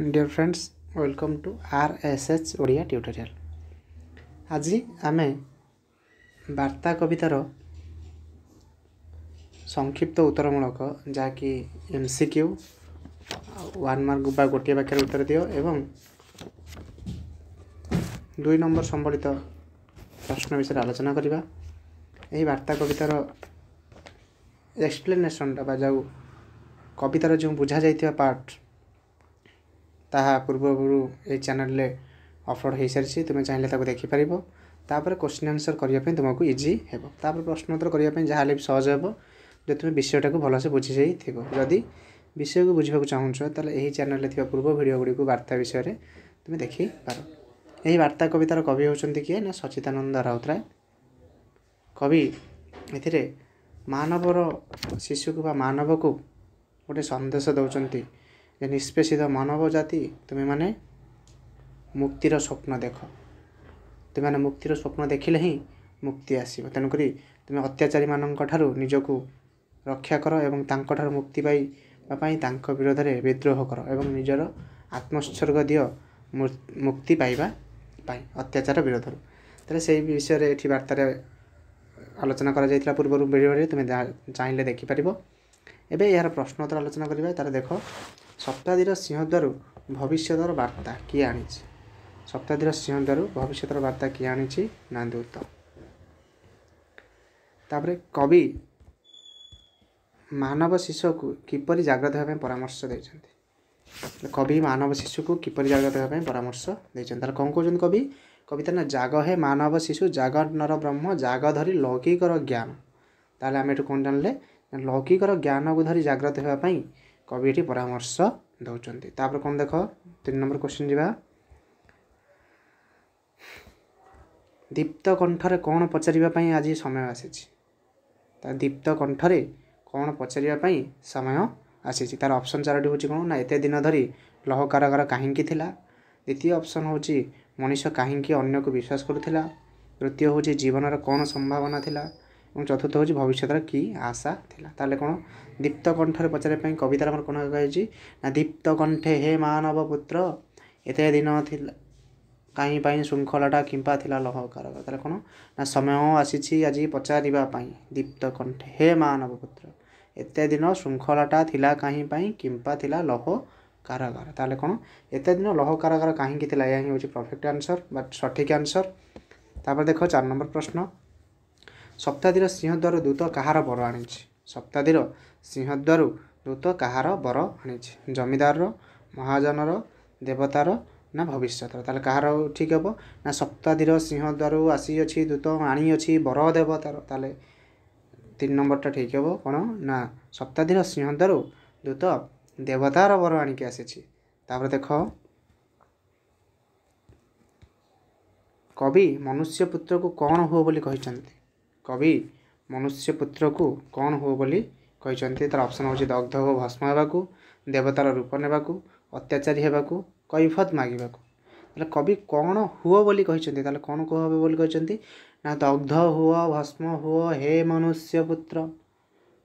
Dear friends welcome to RSH Odia tutorial. आज आमे वार्ता कवितार संक्षिप्त उत्तरमूलक जहाँकि एमसीक्यू वन मार्क बा गोटे वाक्य उत्तर दियो एवं दुई नंबर संबलित प्रश्न विषय आलोचना करिबा। एही वार्ता कवितार एक्सप्लेनेशन बा जाउ कवितार जो बुझा जाइथिबा पार्ट ताहा पूर्वपुरु ए चैनल ले अपलोड हो सारी तुम्हें चाहिए ताको देखिपर। तापर क्वेश्चन आंसर करने तुमको इजी हेबो, तापर प्रश्न उत्तर करने जहाँ भी सहज हेबो जे तुम विषयटा को भलसे बुझी जाइथिबो। जदि विषय को बुझाक चाहूँच ताले एही चैनल ले पूर्व भिडियो गुड़िक वार्ता विषय में तुम देखिपार। यही वार्ता कवितार कवि होचंती किए ना सच्चिदानंद राउतराय। कवि एथिरे मानवर शिशु को मानव को गोटे सन्देश दौरान निष्पेषित मानव जाति तुम्हें माने मुक्तिर स्वप्न देख, तुम्हें मुक्तिर स्वप्न देखिले ही मुक्ति आसीबो। तेणुक तुम्हें अत्याचारी मानक ठारू निजको रक्षा कर एवं तांक ठारू मुक्ति पाई तांक विरोध में विद्रोह कर एवं निजर आत्मोत्सर्ग दियो मुक्ति पाइबा पाई अत्याचार विरोधर। तेरे से विषय ये वार्तार आलोचना कर पूर्व भिडियो तुम्हें चाहिए देखिपर। एबे यार प्रश्नोत्तर आलोचना करिबा। तार देख सप्तादीर सिंहद्वार भविष्यतर वार्ता किए आनी, सप्तादीर सिंहद्वार भविष्यतर वार्ता किए आनी नांदूत। तापर कवि मानव शिशु को किपरि जागृत होबा परामर्श देइछन्ति। कवि मानव शिशु को किपरि जागृत होबा परामर्श देइछन्ति। तार कोन कहउछन कवि कविता ना जाग है मानव शिशु जाग नर ब्रह्म जाग धरी लौकिकर ज्ञान। ताले हम एठु कोन जानले लौकिक ज्ञान को धरी जागृत होगापी कवि ये परामर्श दौरान। तापर कौन देख 3 नंबर क्वेश्चन जावा। दीप्त कंठरे कौन पचारे आज समय आसी, दीप्त कंठरे कौन पचारे समय आसी। तार ऑप्शन 4टी हूँ कौन ना एत दिन धरी लौह कारागार कहीं। द्वितीय ऑप्शन हूँ मनीष कहीं अन्न को विश्वास करूला। तृतीय हूँ जीवन कौन संभावना थी और चतुर्थ हूँ भविष्यतर की आशा थिला। ताले कौन दीप्त कंठरे पचारे कवितार कौन कही ना दीप्त कंठे हे मानव पुत्र एते दिन कहीं श्रृंखलाटा किंपा थिला लौह कारागार। ताले कौन ना समय आसी आज पचारिबा पाई दीप्त कंठे हे मानव पुत्र एते दिन श्रृंखलाटा थिला कहीं किंपा थिला लौह कारागार। ताले कौन एते दिन लौह कारागार कहीं थिला या हूँ परफेक्ट आंसर बा सठिक आंसर। तापर देख 4 नंबर प्रश्न सप्तादीर सिंहद्वार दूत कहार बर आनी। सप्तादीर सिंहद्वार दूत कहार बर आनी जमीदार महाजनर देवतार ना भविष्यतर। ताले कहार ठीक हे ना सप्तादीर सिंहद्वार आसी अछि दूत आनी अछि बर देवतार। ताले 3 नंबरटा ठीक हे कौन ना सप्तादीर सिंहद्वार दूत देवतार बर आनिक आसी। तापर देख कवि मनुष्य पुत्र को कौन हो बोली कहचंती। कवि मनुष्य पुत्र को कौन हो बोली कहते। तार ऑप्शन हूँ दग्ध हो भस्म होगा, देवतार रूप नेवा, अत्याचारी होगा, कैफत मागिबा। ताले कवि कौन हुओ बोली कहते, ताले कौन को हो बोली कहते ना दग्ध हुओ भस्म हुओ हे मनुष्य पुत्र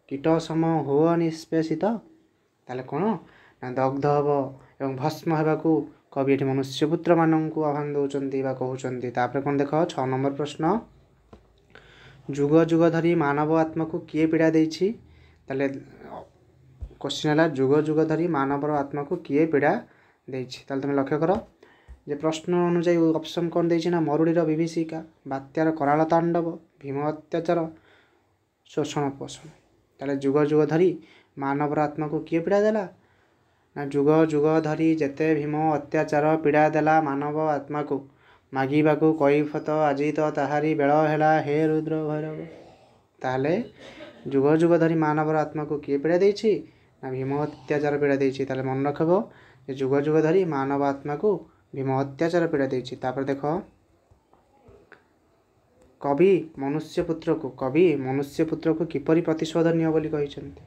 कीट सम हुओ निष्पेषित। ताले कौन ना दग्ध हो एवं भस्म होगा कवि ये मनुष्य पुत्र मानक आह्वान दौरान कहते। तापर कौन देख 6 नंबर प्रश्न जुग जुग धरी मानव आत्मा को किए पीड़ा देछि। ताले क्वेश्चन है जुग जुग धरी मानव आत्मा को किए पीड़ा देछि। ताले तुम लक्ष्य कर जे प्रश्न अनुजाई ऑप्शन कौन देछि ना मरुड़ीर विभीषिका, बात्यार कराल तांडव, भीम अत्याचार, शोषण पोषण। ताले जुग जुग धरी मानव आत्मा को किए पीड़ा देला ना जुग जुग धरी जेते भीम अत्याचार पीड़ा देला मानव आत्मा को मागिबा को कैफत आज तो ताहारी बेल हैला हे रुद्र भैरव। ताले जुग जुग धरी मानव आत्मा को किए पीड़ा देछि ना भीम अत्याचार पीड़ा देछि। ताले मन रखबो जे जुग जुग धरी मानव आत्मा को भीम अत्याचार पीड़ा देछि। तापर देखो कवि मनुष्य पुत्र को किपरि प्रतिशोध नियो बोली कहिसंती।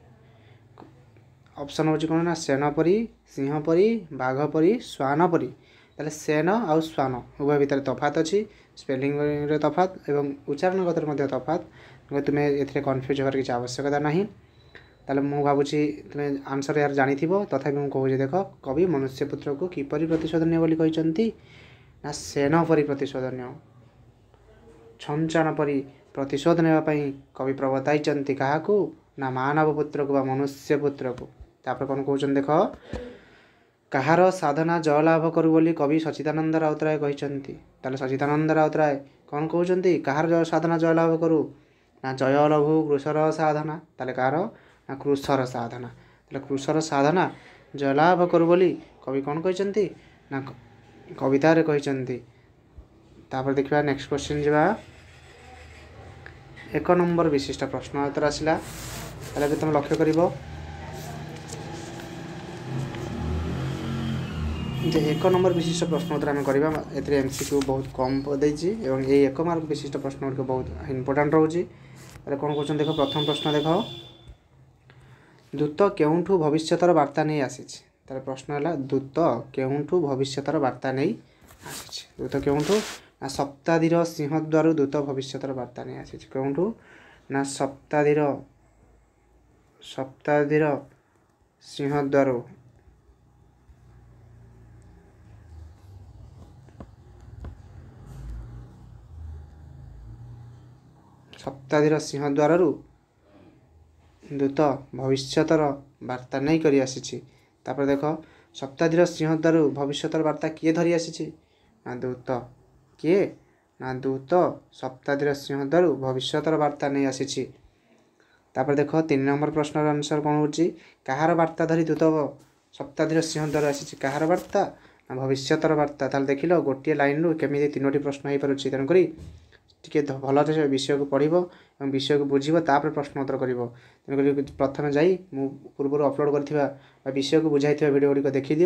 ऑप्शन होछि कोन ना सेना परी, सिंह परी, बाघ परी, श्वान परी। ताले सेन आउ श्वान उभय भितर तफात अच्छी, स्पेलिंग रे तफात एवं उच्चारणगत तफात। तुम्हें एथरे कन्फ्यूज होबार किसी आवश्यकता नहीं। ताले मु भावुची तुम आंसर यार जानी तथापि मुझे कहूँ देख कवि मनुष्यपुत्र को किपर प्रतिशोधन्य बोली कहते ना सेना परि प्रतिशोधन्य छंचाण परि प्रतिशोध नापी कवि प्रवताई क्या ना मानवपुत्र को मनुष्यपुत्र को तापर कौन कहते देख कहार साधना जयलाभ करू बोली कवि सच्चिदानंद राउतराय कहते सच्चिदानंद राउतराय कौन कहते कहार साधना जयलाभ करू ना जयलभु कृषर साधना ताले कहार ना कृषर साधना ताले कृषर साधना जयलाभ करू बोली कवि कौन कहते ना कवितारे कहते तापर देखा नेक्स्ट क्वेश्चन जावा एक नंबर विशिष्ट प्रश्न उत्तर आसला तुम लक्ष्य कर एक नंबर विशिष्ट प्रश्न उत्तर आम करवा एमसीक्यू बहुत कम देती और ये एक मार्क विशिष्ट प्रश्न गुड़िक बहुत इम्पोर्टाट रोचे कौन कौन देख प्रथम प्रश्न देख दूत केउंठु भविष्यतर वार्ता नहीं आसी प्रश्न है दूत केउंठु भविष्यतर वार्ता नहीं आसी दूत केउंठु ना सप्ताधीर सिंहद्वार दूत भविष्यतर वार्ता नहीं आसी केउंठु ना सप्ताधीर सिंहद्वार सप्ताधीर सिंहद्वार दूत भविष्यतर वार्ता नहीं करी आसी देख सप्ताधीर सिंहद्वार भविष्यतर वार्ता किए धरी आसी ना दूत किए ना दूत सप्ताधीर सिंहद्वार भविष्यतर वार्ता नहीं आसी देख तीन नंबर प्रश्न आंसर कौन हो कहार वार्ता धरी दूत सप्ताधीर सिंहद्वार आसी कहार वार्ता भविष्यतर वार्ता ताल देख लो गोटे लाइन रु केमी तीनोटी प्रश्न हो पार्टी तेणुकरी टी भल से विषय को पढ़व और विषय को बुझे तापर प्रश्न उत्तर कर तेनाली प्रथम जाई पूर्व अपलोड कर विषय को बुझाई भिडियो गुड़िक देखीदि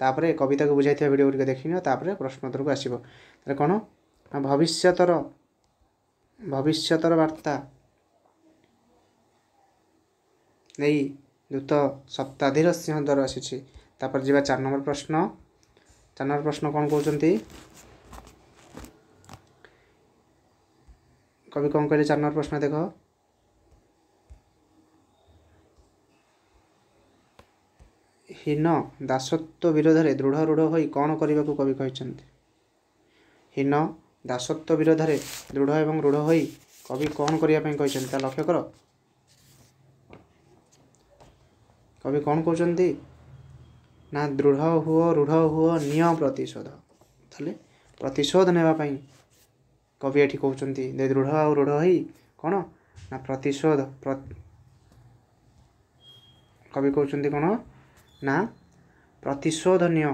तापर कविता को बुझाई भिडियो गुड़िक देखनी तापर प्रश्न उत्तर को आसो तेरे कौन भविष्यतर वार्ता नहीं दूत सप्ताधीर सिंहद्वार आसी जा चार नंबर प्रश्न कौन कहते कभी कौन कहले चार नंबर प्रश्न देख हीन दासत्व विरोध में दृढ़ रूढ़ हो कौन करने को कवि कहते हीन दासत्व विरोध में दृढ़ एवं रूढ़ हो कवि कौन करने कहते लक्ष्य कर कवि कौन कहते ना दृढ़ हुओ रूढ़ हुओ निय प्रतिशोध ताले प्रतिशोध नेबा पई कवि ये कहते दृढ़ आ रूढ़ ही कौन ना प्रतिशोध कवि कहते कौन ना प्रतिशोधनीय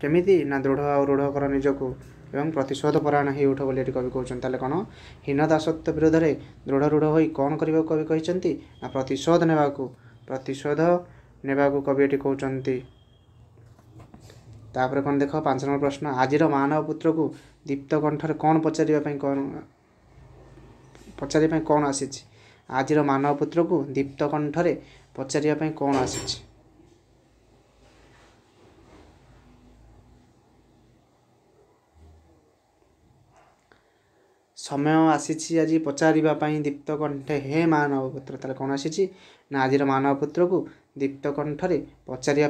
केमिति ना दृढ़ आ रूढ़ कर निजक एवं प्रतिशोध परायण हो उठ बोली कवि कहते कौन हीन दासत्व विरोध में दृढ़ रूढ़ हो कौन करने को कवि कहते ना प्रतिशोध नेबा को कवि ये कहते तापर कौन देख पांच नंबर प्रश्न आज मानव पुत्र को दीप्त कंठर कौन पचारे कौन आसी आज मानव पुत्र को दीप्त कंठर पचारे कौन आसी समय आसी आज पचारे दीप्त कंठे हे मानव पुत्र ताले कौन आसी ना आज मानव पुत्र को दीप्त कंठर पचारे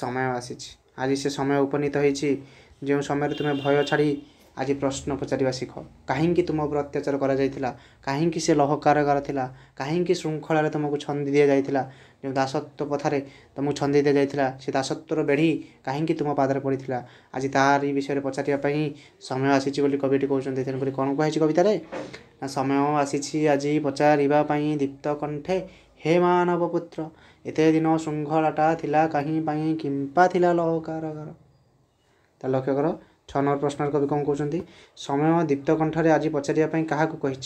समय आसी आज से समय उपनीत हो समय तुम्हें भय छाड़ी आज प्रश्न पचार शिख कहीं तुम उपर अत्याचार करा कहीं से लौह कारागार था कहीं श्रृंखल तुमको छंदी दि जाता जो दासत्व पथारे तुमको छंदी दि जाता से दासत्वर बेढ़ी कहीं तुम पादर पड़ा आज तारी विषय पचारे समय आसी कवि कहते तेणुक कौन कह कवित समय आसी आज पचारे दीप्त कंठे हे मानव पुत्र एते दिन श्रृंखलाटा थिला कहीं पाई किंपा थिला लौह कारागार ता लक्ष्य कर छ नंबर प्रश्न कवि कौन कहते समय दीप्त कंठरे आज पचारे क्या कही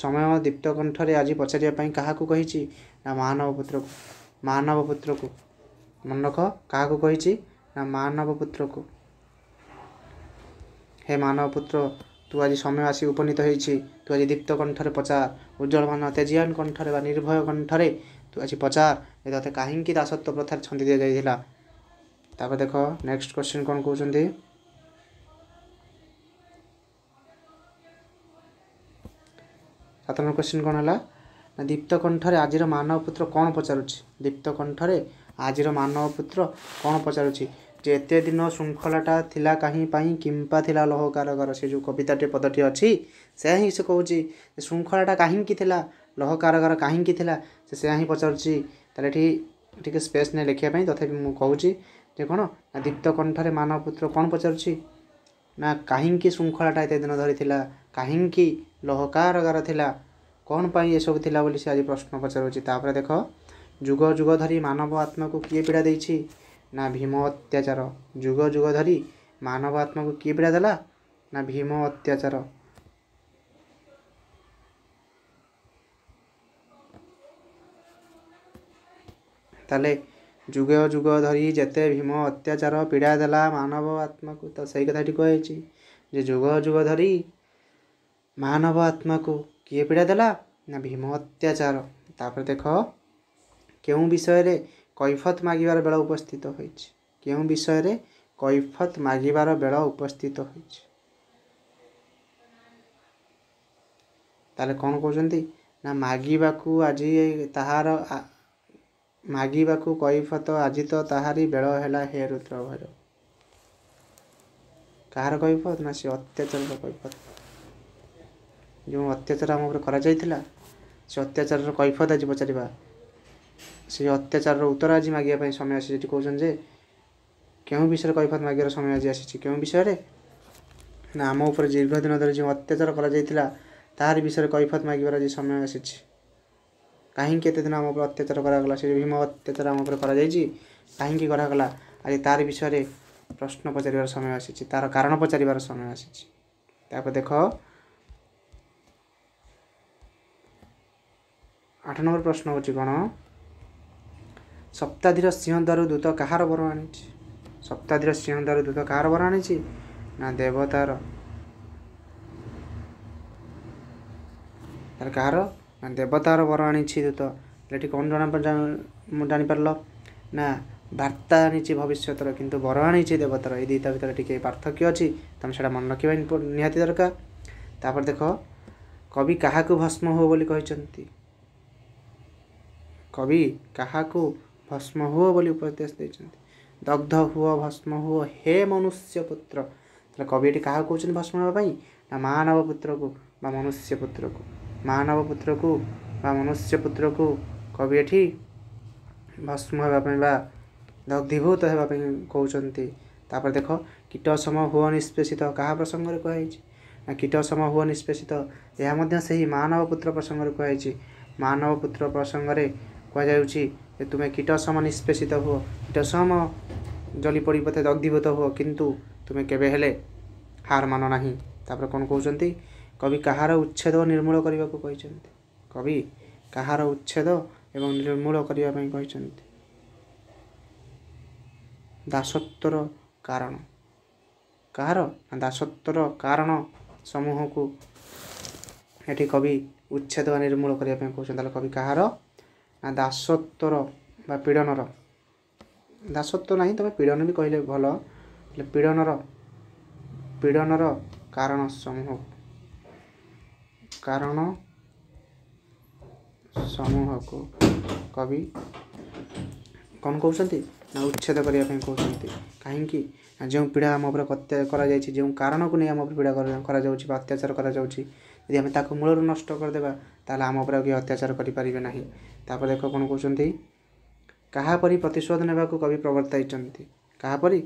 समय दीप्त कंठरे आज पचारे क्या कही ना मानव पुत्र को मन रख क्या कही ना मानव पुत्र को हे मानव पुत्र तू आज समय आसी उपनीत होती तू आज दीप्त कंठर पचार उज्जवल मान तेजियान कंठर व निर्भय कंठर तू आज पचार ये ते कहीं दासत्व प्रथार छंदी दि जाता तापर देख नेक्स्ट क्वेश्चन कौन कहते सात नंबर क्वेश्चन कौन है दीप्तकंठ रे आजिर मानव पुत्र कौन पचारुछि दीप्तकंठ रे आजिर मानव पुत्र कौन पचारुछि जेते दिन श्रृंखलाटा थिला काहीं पाई किंपा थिला लोह कारागार से जो कविताटे पदटी अछि से ही से कहउछि श्रृंखलाटा काहीं कि थिला लोह कारागार काहीं कि थिला से ही पचारुछि तले एठी टिके स्पेस ने लेखिया पई तथापि मु कहउछि जे कोन दीप्तकंठ रे मानव पुत्र कौन पचारुछि ना काहीं कि श्रृंखलाटा एते दिन धरि थिला काहीं कि लोह कारागार थिला कौन पाई ये सब थिला बोली से आज प्रश्न पचारुछि तापर देख जुग जुग धरी मानव आत्मा को किए पीड़ा देछि ना भीम अत्याचार जुग जुग धरी मानव आत्मा को किए पीड़ा देला ना भीम अत्याचार ताले जुग जुग धरी जेते भीम अत्याचार पीड़ा देला मानव आत्मा को तो सही कथाटी कहैछि जे जुग जुग धरी मानव आत्मा को किए पीड़ा देला ना भीम अत्याचार तापर देख क्यों विषय रे कैफत मागिबार बेला उपस्थित होइछि क्यों विषय रे कैफत मागिबार बेला उपस्थित होइछि ताले कोन कहउछन्ती ना मागिबाकू आजि ताहार मागिबाकू कैफत आजि तो ताहारी बेला हेला हे रुद्र भैरव कार कैफत ना से अत्याचार कैफत जो अत्याचार आम करा से अत्याचार कैफत आज पचार से अत्याचार उत्तर आज मागे समय आसी कौन जे क्यों विषय कैफत मागे समय आज आसी क्यों विषय ना आम उपर दीर्घ दिन धरी जो अत्याचार करा तार विषय कैफत मागे आज समय आसी कहीं दिन आम उपर अत्याचार करागला से भीम अत्याचार आम उपर कहीं करागला आज तार विषय प्रश्न पचार समय आसी तार कारण पचार समय आसी तापर देख 8 नंबर प्रश्न होची कोन सप्ताधीर सिंहदारु दूत कहार वर आनिछि सप्ताधीर सिंहदारु दूत कहार वर आनिछि ना देवतार तार कहार ना देवतार वर आनिछि दूत एठी कोन जाना जानि परलो ना वार्ता आनिछि भविष्यतर किंतु वर आनिछि देवतार ए दुईटा भितर टिके पार्थक्य अछि तमे सेटा मन रखिबा निहाती दरकार तापर देखो कवि काहाकू भस्म हो बोली कहिसंती कवि काहाकू भस्म हुओ बोली उपदेश देछन्ती दग्ध हुओ भस्म हुओ हे मनुष्य पुत्र कवि एटी काहाकू कहछन भस्म होबा पई ना मानव पुत्र को बा मनुष्य पुत्र को मानव पुत्र को बा मनुष्य पुत्र को कवि एटी भस्म होबा पई बा दग्धीभूत होबा पई कहछन्ती तापर देखो कीट सम हुओ निष्पेषित कहा प्रसंग रे कहै छी ना कीट सम हुओ निष्पेषित एहा मध्ये सही मानव पुत्र प्रसंग रे कहै छी मानव पुत्र प्रसंग रे कह तुम्हें कीट सम निष्पेषित हुओ कीट सम जली पड़ी पथे दग्धीभूत हुओ किंतु तुम्हें केबे हेले हार मान नाही तापर कोन कहउचंती कवि कहार उच्छेद निर्मूल करबा को कहचंती कवि कहार उच्छेद एवं निर्मूल करबा पई कहचंती दासत्वर कारण कहार दासत्वर कारण समूह को एठी कवि उच्छेद निर्मूल करबा पई कहचंती कवि कहार ना दासत्वर बा पीड़नर दासत्व ना तुम पीड़न भी कहले भल पीड़नर पीड़नर कारण समूह को कवि कौन कहते ना उच्छेद करने कहते कहीं जो पीड़ा आम उपर कर कारण को नहीं आम पीड़ा अत्याचार कर मूलर नष्ट करदेबा ताले आम उपर के अत्याचार करें ना तापर देख कौन कहते क्या परी प्रतिशोध नेबा को कवि प्रवर्ताई क्या परी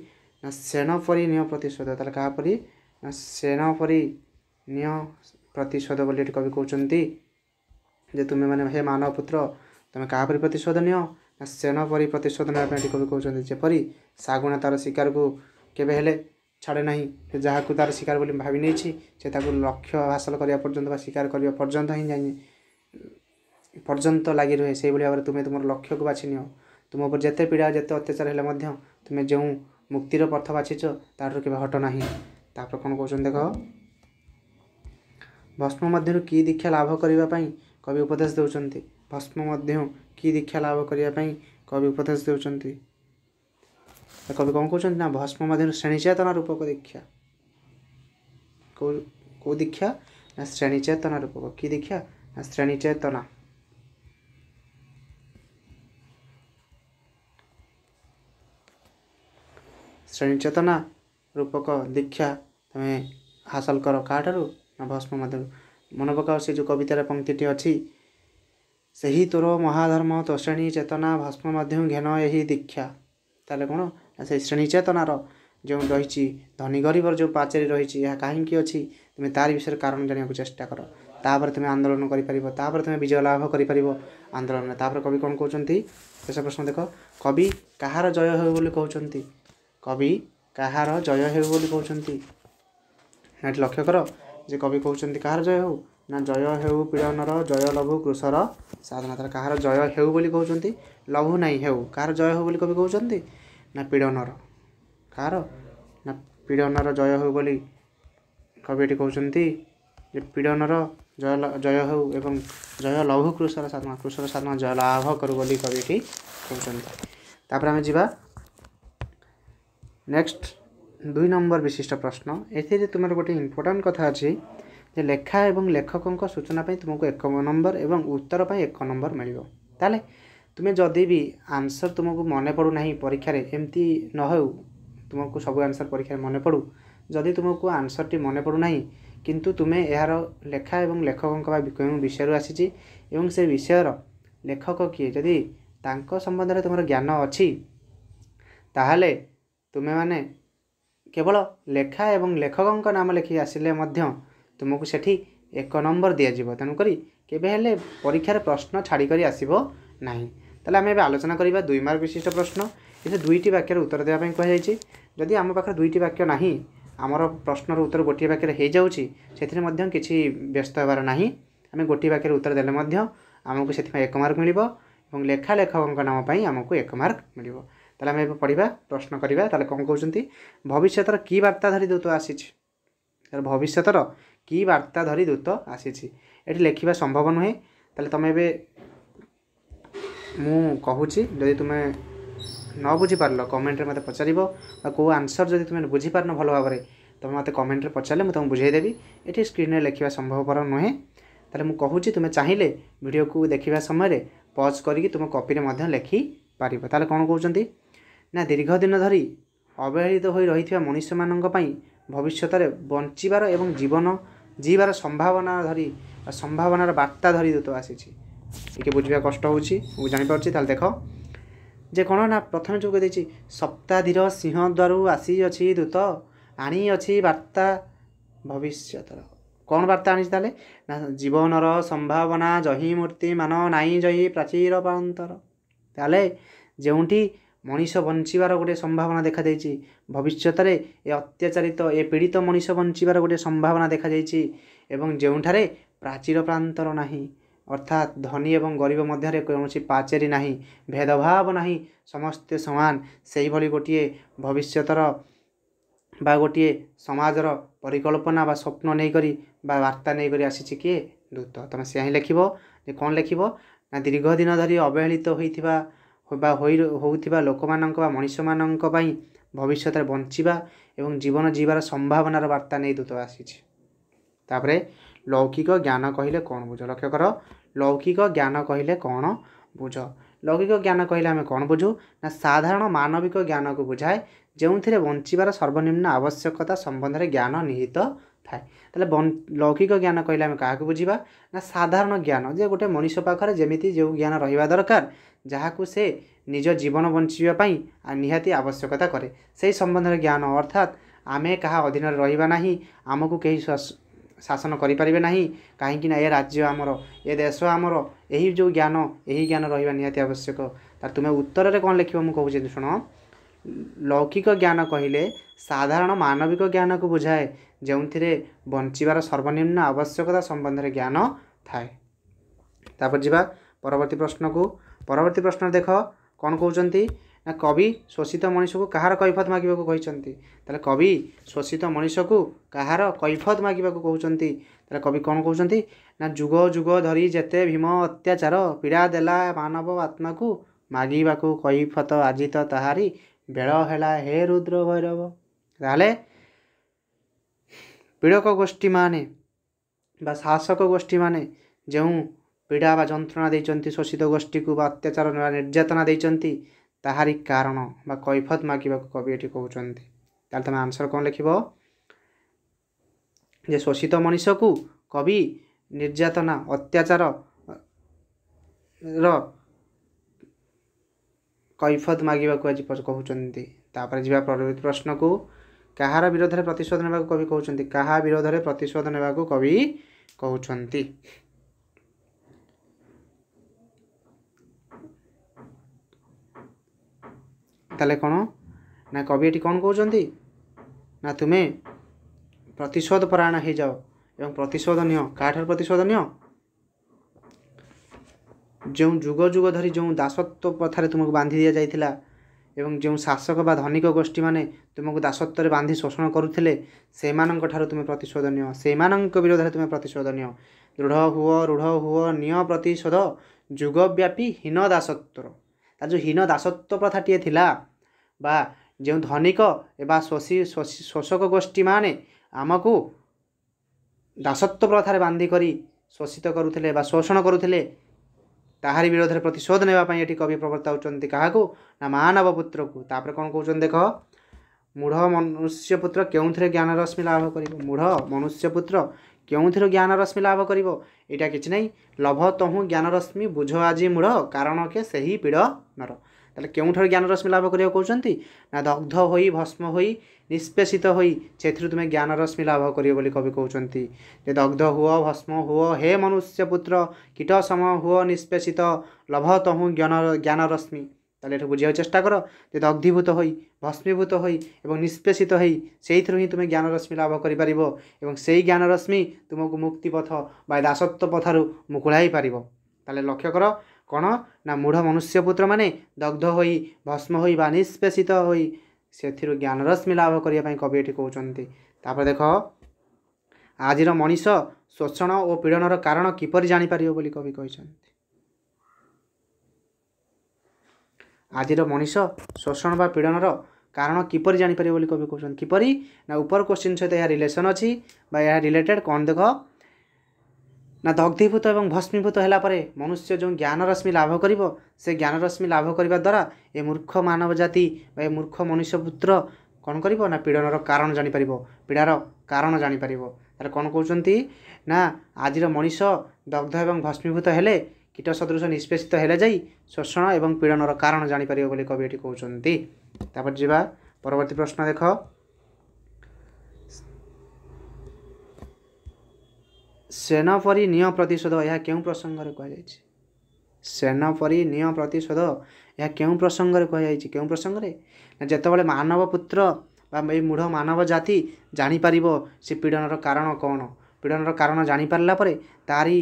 ना सेना परी निय प्रतिशोध ताले क्या परी ना सेना परी निय प्रतिशोध बोली कवि कहते जे तुम्हें माने हे मानव पुत्र तुम्हें क्या परी प्रतिशोध निय ना सेना परी प्रतिशोध नेबा पई कवि कहते जेपरी सागुणा तार शिकार को केबे हेले छाड़े ना जहाँ को तार शिकार बोली भावी नहीं लक्ष्य हासिल करने पर्यटन शिकार करने पर्यटन ही जाए पर्यंत लगी रहे से भाव में तुम्हें तुम लक्ष्य को बाछि नियो तुम उपर जिते पीड़ा जिते अत्याचार है तुम्हें जो मुक्तिर पथ बाछिच तार के हट ना तापर कौन कौन देख भस्म मध्य कि दीक्षा लाभ करने कवि उपदेश देते भस्म मध्य कि दीक्षा लाभ करने कवि उपदेश देते कवि कौन कहते ना भस्म मध्य श्रेणीचेतना रूपक दीक्षा कौ दीक्षा ना श्रेणीचेतना रूपक कि दीक्षा ना श्रेणीचेतना श्रेणी चेतना रूपक दीक्षा तुम्हें हासिल कर का भस्म मधु मन पकाओ से जो कवितार पंक्तिटी अच्छी से ही तोर महाधर्म तो श्रेणी चेतना भस्म मध्यम घेन यही दीक्षा ताले कौन से श्रेणी चेतनार जो रही धनी गरीबर जो पाचेरी रही कहीं अच्छी तुम्हें तार विषय कारण जानवाक चेष्टा कर तापर तुम्हें आंदोलन कर तुम्हें विजय लाभ कर आंदोलन तापर कवि कौन कहते शेष प्रश्न देख कवि कहार जय हो कहते कवि कहार जय हो कहते लक्ष्य कर जे कवि कहते कहार जय हो ना जय हो पीड़नर जय लघु कृषर साधना तरह कहार जय हो कहते लघु ना हो कहार जय हो कवि कहते ना पीड़नर कहार ना पीड़नर जय हो कवि कहते पीड़नर जय जय हो जय लघु कृषर साधना जय लाभ करू बोली कवि कहते आम जावा नेक्स्ट 2 नंबर विशिष्ट प्रश्न ए तुमर गोटे इम्पोर्टाट कथा अच्छी जे लेखा और लेखकों सूचना तुमको 1 नंबर और उत्तर पर 1 नंबर मिल ताले तुम्हें जदि भी आंसर तुमको मन पड़ूना परीक्षा एमती न हो तुमको सब आंसर परीक्षा मन पड़ू जदि तुमको आंसर टी मन पड़ूना किंतु तुम्हें यार लेखा और लेखकों विषय आसी से विषयर लेखक किए जदि संबंध में तुम ज्ञान अच्छी ताहले तुम्हें माने केवल लेखा और लेखकों नाम लिखी आसिले तुमको सेठी 1 नंबर दिज्व तेणुक केवल परीक्षार प्रश्न छाड़क आसो ना तो आम ए आलोचना करवा 2 मार्क विशिष्ट प्रश्न इसे 2टी वाक्य उत्तर देवाई कहुई जदि आम पाखे 2टी वाक्य ना आमर प्रश्नर उत्तर गोटे वाक्य हो जाऊँगी किसी व्यस्त होबार ना आम गोटे वाक्य उत्तर देने आमको से 1 मार्क मिल और लेखा लेखकों नामपाई आमको 1 मार्क मिल ताले आम पढ़ा प्रश्न करवा ताले कौन कहते भविष्यतर की वार्ता धरी दूत आसी भविष्यतर की वार्ता धरी दूत आसी ये लिखा संभव नुहे ताले तुम्हें मुझे जदि तुम्हें न बुझीपार कमेंट मत पचार कौ आंसर जब तुम बुझीपारन भल भाव में तुम मत कमेंट पचारे मुझे बुझेदेवी ये स्क्रीन में लिखा संभवपर नुहे ताले मुझे कहूँ तुम्हें चाहिए वीडियो को देखा समय पज कर तुम कॉपी में लिखिपार ताले कौन कहते ना दीर्घ दिन धरी अवहेलित हो रही मनुष्य मानी भविष्य बंचार एवं जीवन जीवार संभावना धरी संभावनार वार्ता धरी दूत आसी बुझा कष्ट हो जापी ताल देख जे कौन ना प्रथम जो कही सप्ताधीर सिंह द्वारू आसी अच्छी दूत आनी अच्छी वार्ता भविष्य कौन वार्ता आनी ताले ना जीवनर संभावना जही मूर्ति मान नाई जही प्राचीर प्रातर ताले जोटी मनीष बंचार गोटे संभावना देखा देखाई भविष्य में ये अत्याचारित ये पीड़ित मनीष बंचार गोटे संभावना देखा एवं जोठारे प्राचीर प्रातर ना अर्थात धनी और गरीब मध्य कौन पाचेरी ना भेदभाव ना समस्ते सामान से ही गोटे भविष्यतर बा गोटे समाजर परिकल्पना बा स्वप्न नहीं वार्ता नहीं आसी किए दूत तुम से ही लिख कौन लिख ना दीर्घ दिन धरी अवहेलित होता होगा लोक मान मनुष्य मान भविष्य में बंचा एवं जीवन जीवार संभावनार वार्ता नहीं दूत आसी तापर लौकिक ज्ञान कहले कौन बुझ लक्ष्य कर लौकिक ज्ञान कहले कौन बुझ लौकिक ज्ञान कहले आम कौन बुझू ना साधारण मानविक ज्ञान को बुझाए जो बंचार सर्वनिम्न आवश्यकता संबंध में ज्ञान निहित थाए लौकिक ज्ञान कहले आम क्या बुझा ना साधारण ज्ञान जे गोटे मनीष पाखे जमी जो ज्ञान रहा दरकार जहाँ से निज जीवन बंचापी निहाती आवश्यकता करे से संबंध में ज्ञान अर्थात आमे कहा अधीन रहिबा नाही आमको कहीं शासन करें ना कहीं ये राज्य आमर ये देश आमर यही ज्ञान रहा निहाती आवश्यक तुम्हें उत्तर में कौन लिख मुझे शुण लौकिक ज्ञान कहले साधारण मानविक ज्ञान को बुझाए जो बंचार सर्वनिम्न आवश्यकता संबंध में ज्ञान थाए जा परवर्ती प्रश्न को परवर्ती प्रश्न देख कौन कहते ना कवि शोषित मनीष को कहार कैफत मागिबा को कहते ताले कवि शोषित मनीष को कहार कैफत मागिबा को कहते ताले कवि कौन कहते ना जुग जुग धरी जेते भीम अत्याचार पीड़ा देला मानव आत्मा को मागिबा को कैफत आज तो ताहारी बेल हेला हे रुद्र भैरव ताले पीड़क गोष्ठी माने बा शासक गोष्ठी माने जो पीड़ा बा जंत्रणा देइचंती शोषित गोष्ठी को बा अत्याचार निर्यातना देइचंती ताहारी कारण बा कैफत मागिबा कवि एठी कहउछन्ती। ताले तुम आंसर कौन लिखिबो जे शोषित मनीष को कवि निर्यातना अत्याचार रो कैफत मागिबा को आज कहउछन्ती। तापर जिबा परवर्ती प्रश्न को कहार विरोध रे प्रतिशोध नेबा को कवि कहउछन्ती। कहा विरोध रे प्रतिशोध नेबा को कवि कहउछन्ती। ताले कौन ना कवि एटी कौन कहउछन्ती ना तुमे प्रतिशोध परायण हो जाओ एवं प्रतिशोध नियो। काठर प्रतिशोध नियो जो जुग जुग धरी जो दासत्व प्रथारे तुमको बांधि दिया जाइथिला एवं जो शासक बा धनिक गोष्ठी माने तुमको दासत्व रे बांधि शोषण करुथिले से मानंक ठारो तुमे प्रतिशोध नियो। से मानंक विरोध रे तुमे प्रतिशोध नियो। दृढ़ हुओ नियो प्रतिशोध जुग व्यापी हीन दासत्व। तार जो हीन दासत्व प्रथाटीए थिला बा जो धनिक एवं शोषक गोष्ठी माने आमको दासत्व प्रथारे बांधि करी शोषित करुथिले बा शोषण करुथिले ताहारी विरोध रे प्रतिशोध नेबा पई एटी कवि प्रवर्ताउचन्ती। काहाकू ना मानव पुत्र को। तापर कोन कहउछन देख मूढ़ मनुष्य पुत्र केउंथिरे ज्ञान रश्मि लाभ करिवो। मूढ़ मनुष्य पुत्र केउंथिरे ज्ञान रश्मि लाभ करिवो। एटा किछि नै लभ तहु ज्ञान रश्मि बुझ आजि मूढ़ कारण के सही पीड़ नर। ताले केउंथिरे ज्ञान रश्मि लाभ करिवो कहउचन्ती ना दग्ध होई भस्म होई निष्पेषित होई सेथिरु तुमे ज्ञान रश्मि लाभ करियो बोली कवि कहउचन्ती। जे दग्ध हुओ भस्म हुओ हे मनुष्य पुत्र कीट सम हुओ निष्पेषित लभ तहु ज्ञान रश्मि। ताले एठो बुझिया चेष्टा करो जे दग्धीभूत होई भस्मीभूत होई एवं निष्पेषित होई सेथिरु ही तुमे ज्ञान रश्मि लाभ करि पारिबो एवं सेही ज्ञान रश्मि तुमको मुक्ति पथ बा दासत्व पथारु मुकुलाई पारिबो। ताले लक्ष्य करो कौन ना मूढ़ मनुष्य पुत्र माने दग्ध होई भस्म होई बा निष्पेषित होई सेथिरु ज्ञान रश्मि लाभ करिया पई कवि एठी कहउचन्ती। तापर देख आज मनीष शोषण और पीड़न रो कारण किपर जानि पारियो बोली कवि कहइचन्ती। आज मनीष शोषण बा पीड़न रो कारण किपर जानि पारियो बोली कवि कहउचन्ती। किपरि ना ऊपर क्वेश्चन सहित या रिलेशन अछि बा या रिलेटेड कौन देख ना दग्धीभूत एवं भस्मीभूत होला परे मनुष्य जो ज्ञान रश्मि लाभ करिवो से ज्ञान रश्मि लाभ करिवा द्वारा ए मूर्ख मानव जाति बा ए मूर्ख मनुष्य पुत्र कोन करिवो ना पीड़नर कारण जानि पारिवो पीड़ार कारण जानि पारिवो। तार कोन कहउचन्ती ना आजिर मनुष्य दग्ध एवं भस्मीभूत हेले कीट सदृश निष्पेषित हेले जाई शोषण एवं पीड़नर कारण जानि पारिवो बोली कवि एठी कहउचन्ती। तापर जिबा परवर्ती प्रश्न देख सेना परी निय प्रतिशोध यह क्यों प्रसंग रे कहै छै। सेना परी निय प्रतिशोध यह क्यों प्रसंग रे कहै छै। क्यों प्रसंग रे ना जेतबेले मानव पुत्र बा ए मूढ़ मानव जाति जानि पारिबो से पीड़नर कारण कोन पीड़नर कारण जानि पारला परे तारी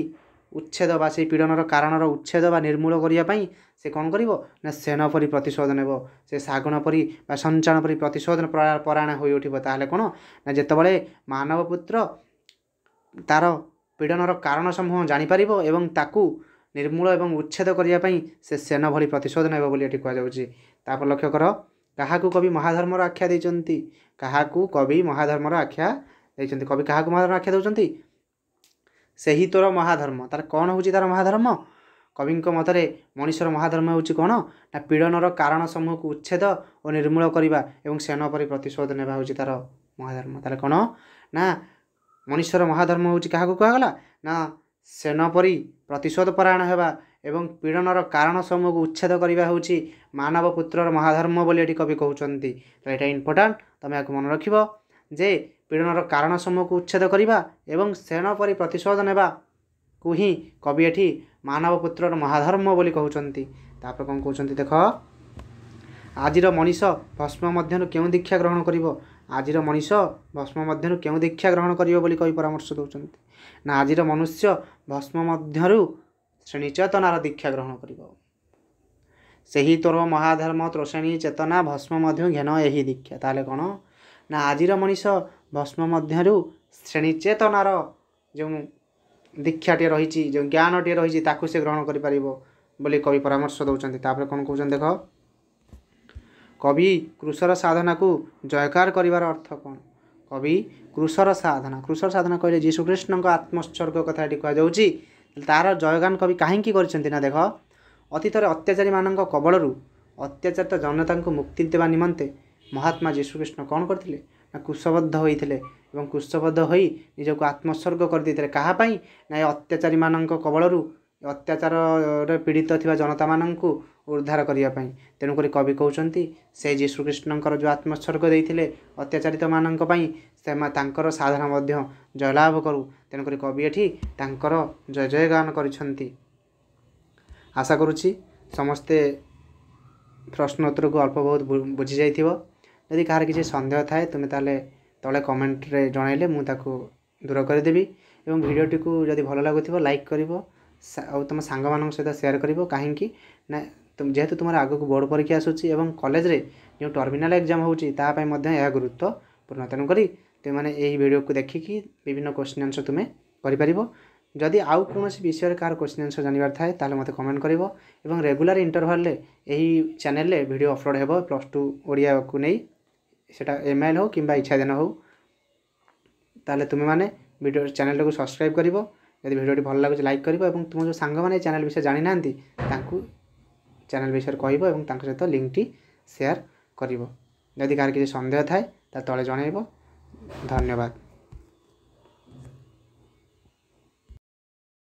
उच्छेद बा से पीड़नर कारणर उच्छेद बा निर्मूल करिया पई से कोन करिवो ना सेना परी प्रतिशोध नेबो से सागुण परी बा संचान परी प्रतिशोध परायण होई उठिबो। ताले कोन ना जेतबेले मानव पुत्र तारो पीड़नर कारण समूह जानीपर एवं ताकू निर्मूल एवं उच्छेद करने से सेना भली प्रतिशोध नेबो बोली एठी कहुछी। तापर लक्ष्य कर काहाकू कवि महाधर्मर आख्या देइछन्ती। काहाकू कवि महाधर्मर आख्या देइछन्ती। कवि काहाकू महाधर्मर आख्या देउछन्ती सेही तोर महाधर्म। तार कौन होउछी तार महाधर्म कविंक मतरे मनीषर महाधर्म होउछी कौन ना पीड़नर कारण समूह को उच्छेद और निर्मूल करने एवं सेना पर प्रतिशोध नेबा होउछी तार महाधर्म। तार कौन ना मनुष्यर महाधर्म होउछी काहाकू कहगला ना सेना परी प्रतिशोध परायण हेबा एवं पीड़नर कारण समूह को उच्छेद करने होउछी मानव पुत्रर महाधर्म बोली एठी कवि कहउछन्ती। तो एटा इम्पोर्टेन्ट तमे एक मन रखिबो जे पीड़नर कारण समूह को उच्छेद करने एवं सेना परी प्रतिशोध नेबा को ही कवि एठी मानव पुत्रर महाधर्म बोली कहउछन्ती। तापर कोन कहउछन्ती देख आजिर मनीष भस्म मध्यनु केउ दीक्षा ग्रहण करिवो। आजिर मनीष भस्म मध्यरु केउ दीक्षा ग्रहण करियो बोली कवि परामर्श दउछन्ती ना आजिर मनुष्य भस्म मध्यरु श्रेणी चेतनार दीक्षा ग्रहण करियो सेही तोर महाधर्म त्रोश्रेणी चेतना भस्म मध्य घेन एही दीक्षा। ताले कोन ना आजिर मनीष भस्म मध्यरु श्रेणी चेतनार जो दीक्षाटे रहिछि जो ज्ञानटे रहिछि ताकू से ग्रहण करि पारिबो बोली कवि परामर्श दउछन्ती। तापर कोन कहउछन देख कवि कृषर साधना को जयकार करिवार अर्थ कौन। कवि कृषर साधना कहले जीशु कृष्ण का आत्मोत्सर्ग कथा कहु तार जयगान कवि कहीं ना देख अतीतर अत्याचारी मान कबलू अत्याचारित जनता को मुक्ति देवा निमंते महात्मा जीशुकृष्ण कौन करथिले ना कुशबद्ध होइथिले एवं कुशबद्ध होई निजको आत्मसर्ग कर दैथिले काहा पई ना अत्याचारी मानक कबलरू अत्याचार रे पीड़ित थिबा जनता मानकू उद्धार करिया पई। तेनु करी कवि कहउचंती से जीशुकृष्णकर जो आत्मसर्ग दैथिले अत्याचारित मानक पई से तांकर साधना मध्य जयलाभ करू। तेनु करी कवि एठी तांकर जय जय गान करिसंती। आशा करूची समस्ते प्रश्नोत्तर को अल्प बहुत बुझी जाइथिबो। यदि कहार किसी संदेह थाए तुम्हें ताले तले कमेंट रे जणाइले मु ताकू दूर करदेवी। एवं भिडियोटी को जदि भल लागुथिबो लाइक करिवो आ तुम सांग मानन सहित शेयर करिवो। काहे कि ना तुम जेहेतु तुम आगु को बोर्ड परीक्षा आसुची एवं कॉलेज रे जो टर्मिनल एग्जाम होउची ता पय मध्ये या गुरुत्वपूर्ण। तेनु करी तुम माने एही भिडियो को देखिकी विभिन्न क्वेश्चन आंसर तुम करि परिवो। जदि आउ कोनोसी विषय कार क्वेश्चन आंसर जानिबार थाए ताले मते कमेंट करिवो। एवं रेगुलर इंटरवल रे एही चैनल रे वीडियो अपलोड हेबो प्लस 2 ओडिया को नै सेटा ईमेल हो किबा इच्छादान हो। ताले तुमे माने वीडियो चैनल को सब्सक्राइब करिवो। यदि वीडियोटी भल लागो लाइक करिवो एवं तुम जो सांग माने चैनल विषय जानि नांती तांकु चैनल विषय कहिवो एवं तांक सहित लिंक टी शेयर करिवो। यदि कार किसी संदेह थाए ता तळे जणाइवो। धन्यवाद।